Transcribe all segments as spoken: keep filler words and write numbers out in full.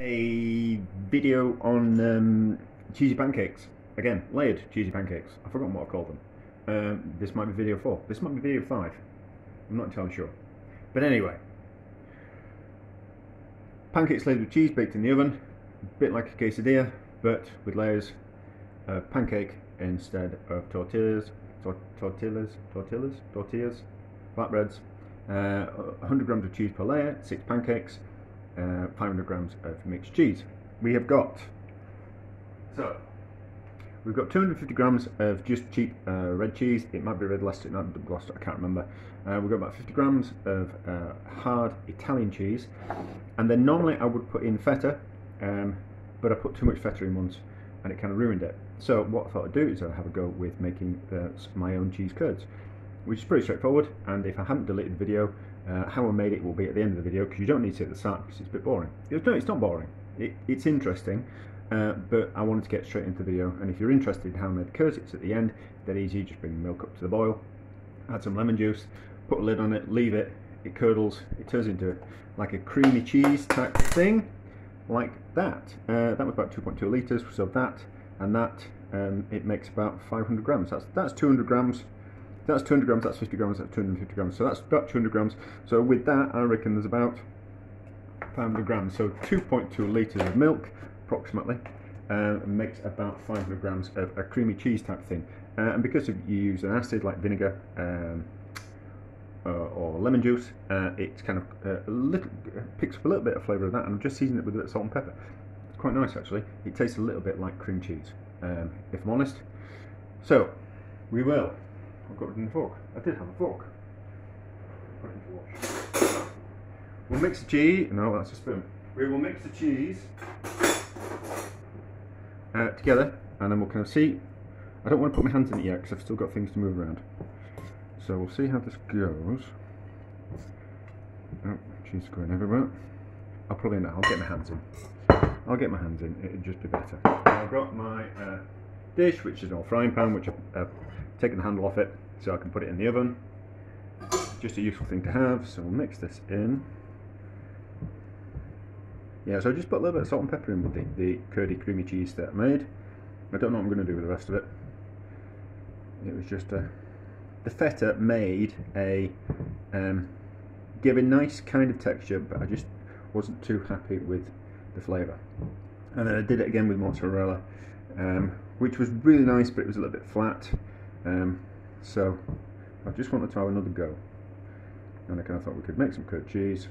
a video on um, cheesy pancakes. Again, layered cheesy pancakes. I've forgotten what I called them. Um, this might be video four. This might be video five. I'm not entirely sure. But anyway. Pancakes laid with cheese baked in the oven. A bit like a quesadilla, but with layers of pancake instead of tortillas. Tor tortillas? Tortillas? Tortillas? Flatbreads. Uh, one hundred grams of cheese per layer, six pancakes, uh, five hundred grams of mixed cheese. We have got, so, we've got two hundred fifty grams of just cheap uh, red cheese. It might be red Leicester, it might be Gloucester, I can't remember. Uh, we've got about fifty grams of uh, hard Italian cheese. And then normally I would put in feta, um, but I put too much feta in once and it kind of ruined it. So what I thought I'd do is I'd have a go with making uh, my own cheese curds, which is pretty straightforward, and if I haven't deleted the video, uh, how I made it will be at the end of the video, because you don't need to see it at the start because it's a bit boring. No, it's not boring, it, it's interesting, uh, but I wanted to get straight into the video, and if you're interested in how I made the curds, it's at the end. They're easy, just bring the milk up to the boil, add some lemon juice, put a lid on it, leave it, it curdles, it turns into like a creamy cheese type thing, like that. Uh, that was about two point two litres, so that and that, um, it makes about five hundred grams, that's, that's two hundred grams. That's two hundred grams, that's fifty grams, that's two hundred fifty grams, so that's about two hundred grams. So with that, I reckon there's about five hundred grams, so two point two litres of milk, approximately, uh, makes about five hundred grams of a creamy cheese type thing. Uh, and because if you use an acid like vinegar um, uh, or lemon juice, uh, it's kind of uh, a little, picks up a little bit of flavour of that, and I'm just seasoning it with a bit of salt and pepper. It's quite nice, actually. It tastes a little bit like cream cheese, um, if I'm honest. So, we will. I've got rid of the fork. I did have a fork. Put it into wash. We'll mix the cheese. No, that's a spoon. We will mix the cheese uh, together, and then we'll kind of see. I don't want to put my hands in it yet because I've still got things to move around. So we'll see how this goes. Oh, cheese is going everywhere. I'll probably end up. I'll get my hands in. I'll get my hands in. It'd just be better. I've got my uh, dish, which is an old frying pan, which I've. Uh, taking the handle off it so I can put it in the oven. Just a useful thing to have, so we'll mix this in. Yeah, so I just put a little bit of salt and pepper in with the, the curdy creamy cheese that I made. I don't know what I'm going to do with the rest of it. It was just a... The feta made a... Um, gave a nice kind of texture, but I just wasn't too happy with the flavour. And then I did it again with mozzarella, um, which was really nice, but it was a little bit flat. Um, so I just wanted to have another go, and I kind of thought we could make some curd cheese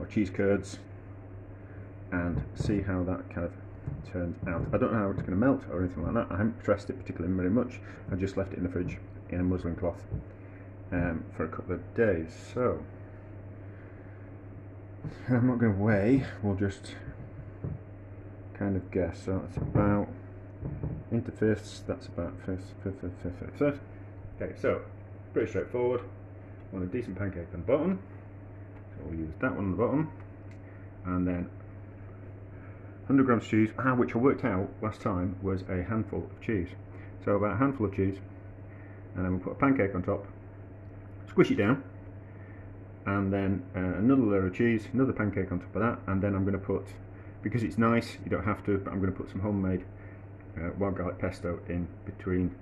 or cheese curds and see how that kind of turns out. I don't know how it's going to melt or anything like that. I haven't pressed it particularly very much. I just left it in the fridge in a muslin cloth um, for a couple of days. So I'm not going to weigh. We'll just kind of guess. So it's about. Into fifths, that's about fifth, fifth, fifth, fifth, fifth, fifth. Okay, so pretty straightforward. Want a decent pancake on the bottom, so we'll use that one on the bottom, and then one hundred grams of cheese, ah, which I worked out last time was a handful of cheese. So about a handful of cheese, and then we'll put a pancake on top, squish it down, and then uh, another layer of cheese, another pancake on top of that, and then I'm going to put, because it's nice, you don't have to, but I'm going to put some homemade. Uh, wild garlic pesto in between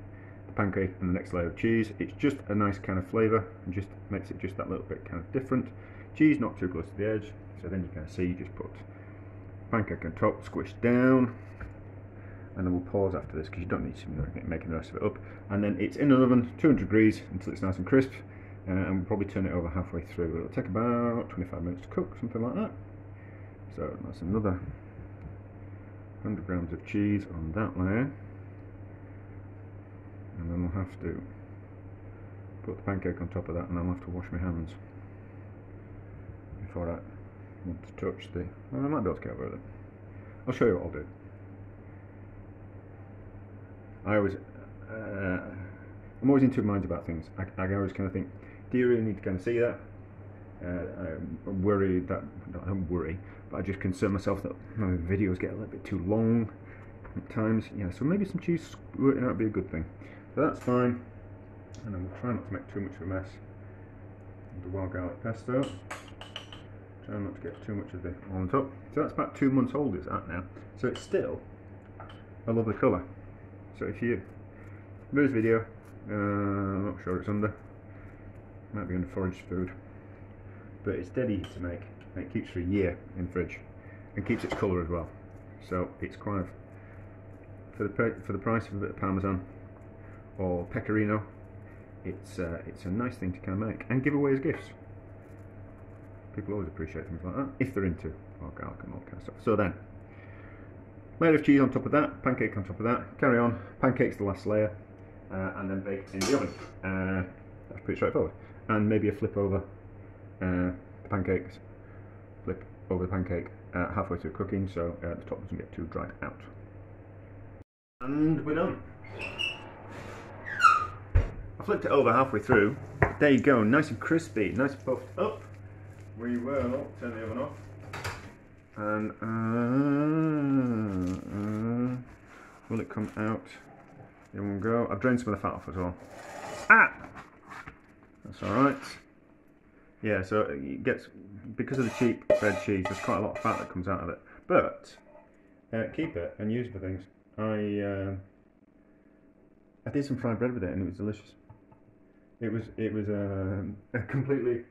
the pancake and the next layer of cheese. It's just a nice kind of flavour and just makes it just that little bit kind of different. Cheese not too close to the edge, so then you can see you just put pancake on top, squish down, and then we'll pause after this because you don't need to making the rest of it up. And then it's in an oven, two hundred degrees, until it's nice and crisp, uh, and we'll probably turn it over halfway through. It'll take about twenty-five minutes to cook, something like that. So that's another one hundred grams of cheese on that layer, and then we'll have to put the pancake on top of that, and I'll have to wash my hands before I want to touch the... Well, I might be able to get away with it. I'll show you what I'll do. I always... Uh, I'm always in two minds about things. I, I always kind of think, do you really need to kind of see that? Uh, I'm worried that... I don't worry. I just concern myself that my videos get a little bit too long at times. Yeah, so maybe some cheese squirting out would be a good thing. So that's fine. And then we'll try not to make too much of a mess. The wild garlic pesto. Try not to get too much of the on top. So that's about two months old it's at now. So it's still a lovely colour. So if you lose video, uh, I'm not sure it's under. Might be under forage food. But it's dead easy to make, and it keeps for a year in fridge, and keeps its colour as well. So it's kind of, for the for the price of a bit of Parmesan or Pecorino, it's uh, it's a nice thing to kind of make and give away as gifts. People always appreciate things like that if they're into garlic and all that kind of stuff. So then, layer of cheese on top of that, pancake on top of that. Carry on. Pancake's the last layer, uh, and then baked in the oven. Uh, that's pretty straightforward. And maybe a flip over. Uh, the pancakes, flip over the pancake uh, halfway through cooking, so uh, the top doesn't get too dried out. And we're done. I flipped it over halfway through. There you go, nice and crispy, nice and puffed up. We will turn the oven off. And uh, uh, will it come out? It won't go. I've drained some of the fat off as well. Ah, that's all right. Yeah, so it gets, because of the cheap red cheese, there's quite a lot of fat that comes out of it. But uh, keep it and use it for things. I uh, I did some fried bread with it, and it was delicious. It was it was um, a completely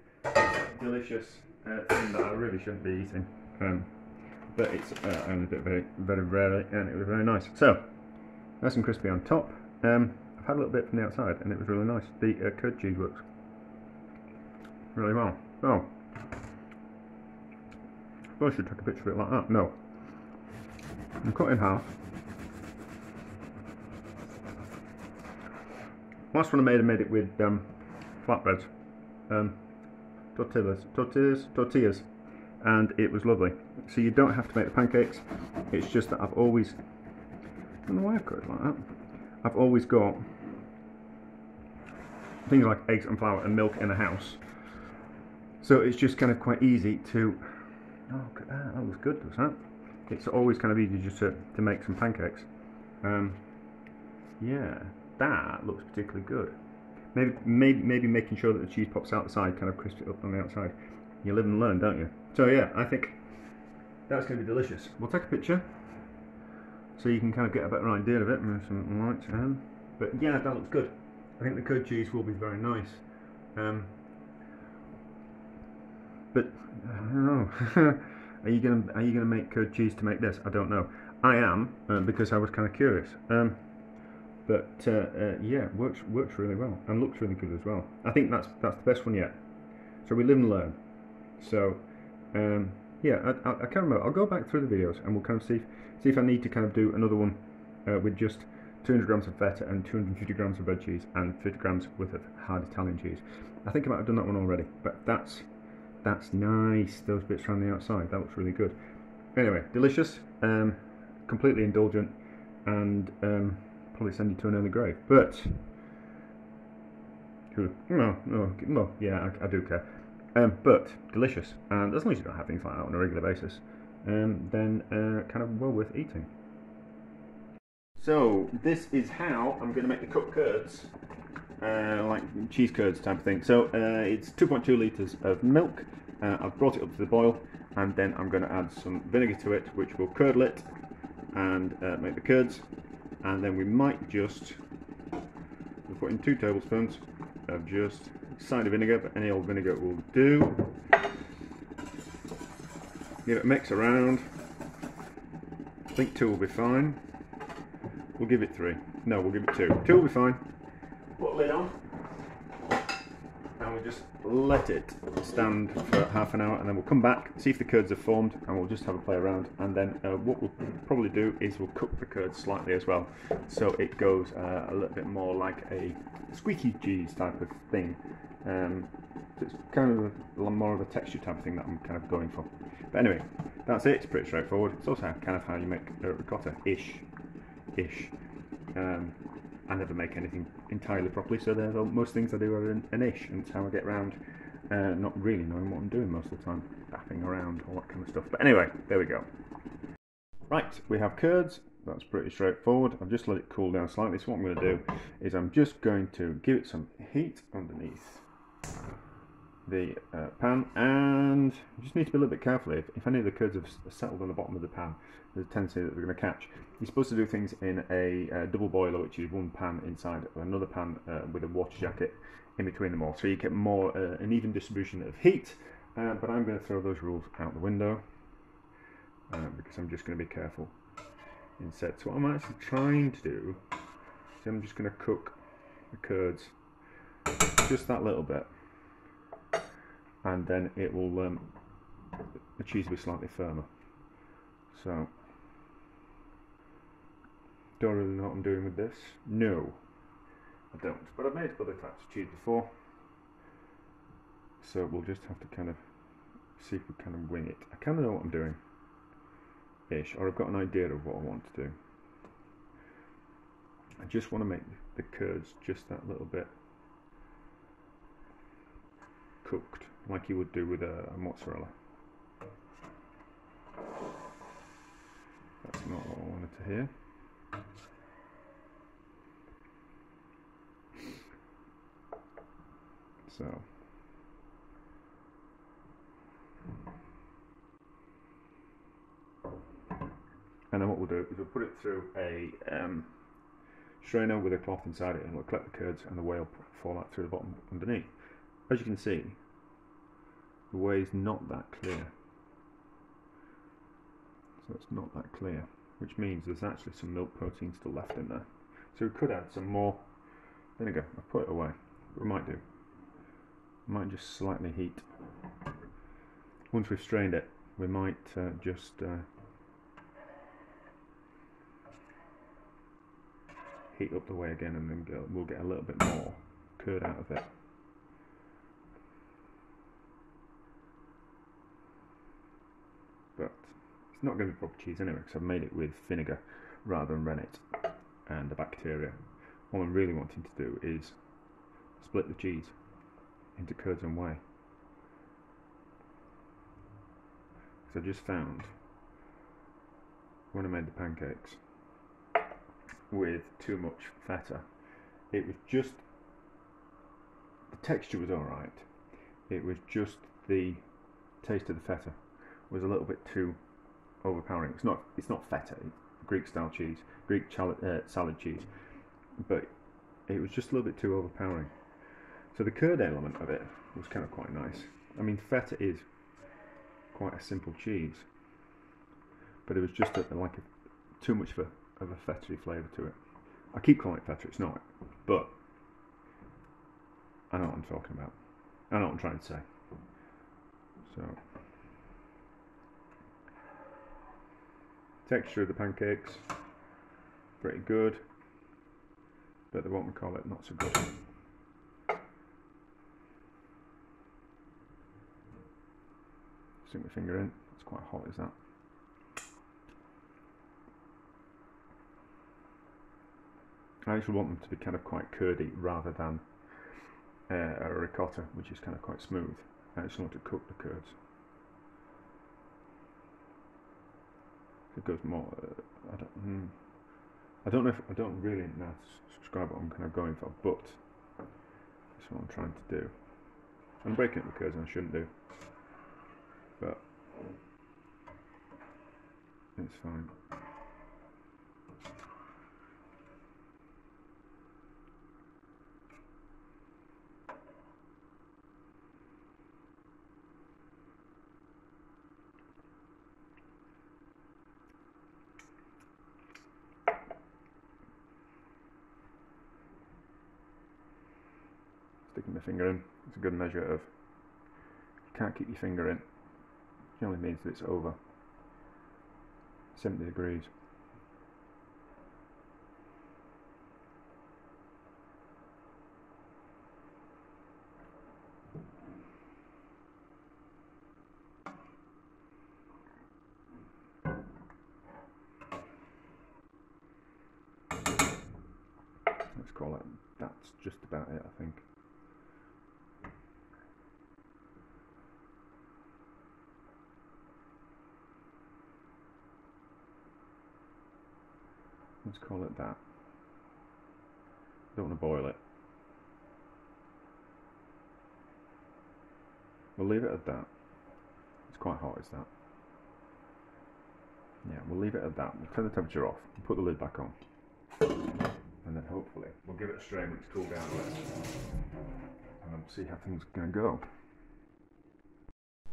delicious uh, thing that I really shouldn't be eating, um, but it's uh, I only did it very very rarely, and it was very nice. So nice and crispy on top. Um, I've had a little bit from the outside, and it was really nice. The uh, curd cheese works really well. So, I should take a picture of it like that. No, I'm cut in half. Last one I made, I made it with um, flatbreads, um, tortillas, tortillas, tortillas, and it was lovely. So you don't have to make the pancakes. It's just that I've always, I don't know why I've got it like that. I've always got things like eggs and flour and milk in the house. So it's just kind of quite easy to, oh look at that, that was good, was that? It's always kind of easy just to, to make some pancakes. Um, yeah, that looks particularly good. Maybe, maybe maybe making sure that the cheese pops out the side, kind of crisps it up on the outside. You live and learn, don't you? So yeah, I think that's going to be delicious. We'll take a picture so you can kind of get a better idea of it. And some lights, um, but yeah, that looks good. I think the curd cheese will be very nice. Um, But I don't know. Are you gonna Are you gonna make curd cheese to make this? I don't know. I am uh, because I was kind of curious. Um, but uh, uh, yeah, works works really well and looks really good as well. I think that's that's the best one yet. So we live and learn. So um, yeah, I, I, I can't remember. I'll go back through the videos and we'll kind of see see if I need to kind of do another one uh, with just two hundred grams of feta and two hundred fifty grams of red cheese and fifty grams worth of hard Italian cheese. I think I might have done that one already. But that's That's nice, those bits around the outside, that looks really good. Anyway, delicious, um, completely indulgent, and um, probably send you to an early grave. But, no, no, no, yeah, I, I do care. Um, but, delicious, and as long as you don't have things like that on a regular basis, um, then uh, kind of well worth eating. So, this is how I'm going to make the cooked curds. Uh, like cheese curds type of thing. So uh, it's two point two litres of milk. uh, I've brought it up to the boil, and then I'm going to add some vinegar to it, which will curdle it and uh, make the curds. And then we might just we'll put in two tablespoons of just cider vinegar, but any old vinegar will do. Give it a mix around. I think two will be fine. We'll give it three. No, we'll give it two. Two will be fine. Put a lid on, and we just let it stand for half an hour, and then we'll come back, see if the curds have formed, and we'll just have a play around. And then uh, what we'll probably do is we'll cook the curds slightly as well, so it goes uh, a little bit more like a squeaky cheese type of thing. Um, it's kind of a, more of a texture type of thing that I'm kind of going for. But anyway, that's it. It's pretty straightforward. It's also kind of how you make uh, ricotta-ish, ish. Um, I never make anything entirely properly, so all, most things I do are an, an ish, and it's how I get around uh, not really knowing what I'm doing most of the time, faffing around, all that kind of stuff. But anyway, there we go. Right, we have curds. That's pretty straightforward. I've just let it cool down slightly, so what I'm going to do is I'm just going to give it some heat underneath. the uh, pan, and you just need to be a little bit careful. If, if any of the curds have settled on the bottom of the pan, there's a tendency that they're going to catch. You're supposed to do things in a uh, double boiler, which is one pan inside of another pan uh, with a water jacket in between them all, so you get more uh, an even distribution of heat. Uh, but I'm going to throw those rules out the window uh, because I'm just going to be careful instead. So what I'm actually trying to do is I'm just going to cook the curds just that little bit, and then it will um, the cheese will be slightly firmer. So don't really know what I'm doing with this. No, I don't. But I've made other types of cheese before, so we'll just have to kind of see if we kind of wing it. I kind of know what I'm doing, ish, or I've got an idea of what I want to do. I just want to make the curds just that little bit cooked, like you would do with a, a mozzarella. That's not what I wanted to hear. So and then what we'll do is we'll put it through a um, strainer with a cloth inside it, and we'll collect the curds and the whey will fall out through the bottom underneath. As you can see, the whey is not that clear, so it's not that clear, which means there's actually some milk protein still left in there. So we could add some more. There we go, I've put it away, but we might do. We might just slightly heat. Once we've strained it, we might uh, just uh, heat up the whey again, and then go, we'll get a little bit more curd out of it. But it's not going to be proper cheese anyway, because I've made it with vinegar rather than rennet and the bacteria. All I'm really wanting to do is split the cheese into curds and whey. So I just found when I made the pancakes with too much feta, it was just the texture was alright, it was just the taste of the feta was a little bit too overpowering. It's not it's not feta, it's Greek style cheese, Greek salad, uh, salad cheese, but it was just a little bit too overpowering. So the curd element of it was kind of quite nice. I mean, feta is quite a simple cheese, but it was just a, like a, too much of a of a fetty flavour to it. I keep calling it feta, it's not, but I know what I'm talking about. I know what I'm trying to say. So, texture of the pancakes, pretty good, but the what we call it, not so good. Stick my finger in, it's quite hot, is that? I actually want them to be kind of quite curdy rather than uh, a ricotta, which is kind of quite smooth. I actually want to cook the curds. It goes more. Uh, I don't. Hmm. I don't know if I don't really know describe what I'm kind of going for, but that's what I'm trying to do. I'm breaking up the curds, and I shouldn't do, but it's fine. Sticking my finger in, it's a good measure of you can't keep your finger in. It generally means that it's over seventy degrees. Let's call it, that's just about it, I think. Let's call it that. Don't want to boil it. We'll leave it at that. It's quite hot, is that? Yeah, we'll leave it at that. We'll turn the temperature off and put the lid back on. And then hopefully we'll give it a strain when it's cooled down a bit. And we'll see how things are going to go.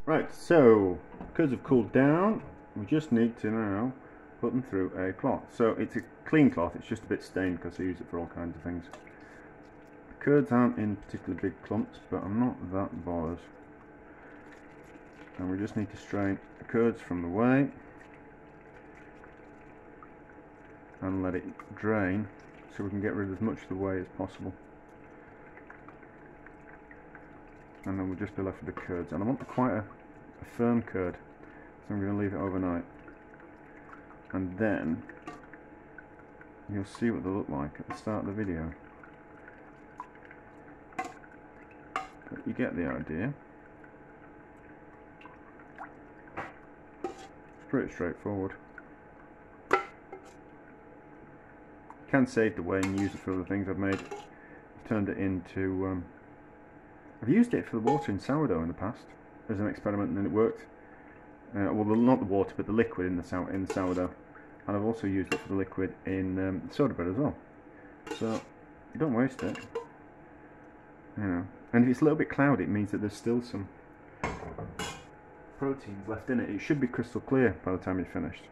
Right, so because they've cooled down, we just need to now put them through a cloth. So it's a clean cloth, it's just a bit stained because I use it for all kinds of things. The curds aren't in particularly big clumps, but I'm not that bothered. And we just need to strain the curds from the whey and let it drain so we can get rid of as much of the whey as possible. And then we'll just be left with the curds. And I want quite a, a firm curd, so I'm going to leave it overnight. And then you'll see what they look like at the start of the video. But you get the idea. It's pretty straightforward. Can save the whey and use it for other things. I've made, I've turned it into, um, I've used it for the water in sourdough in the past as an experiment, and then it worked. Uh, well, not the water, but the liquid in the, sou in the sourdough, and I've also used it for the liquid in um, soda bread as well. So you don't waste it, you know. And if it's a little bit cloudy, it means that there's still some proteins left in it. It should be crystal clear by the time you're finished.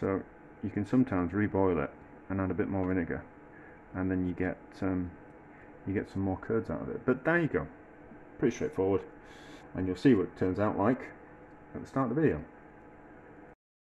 So you can sometimes reboil it and add a bit more vinegar, and then you get um, you get some more curds out of it. But there you go, pretty straightforward, and you'll see what it turns out like at the start of the video.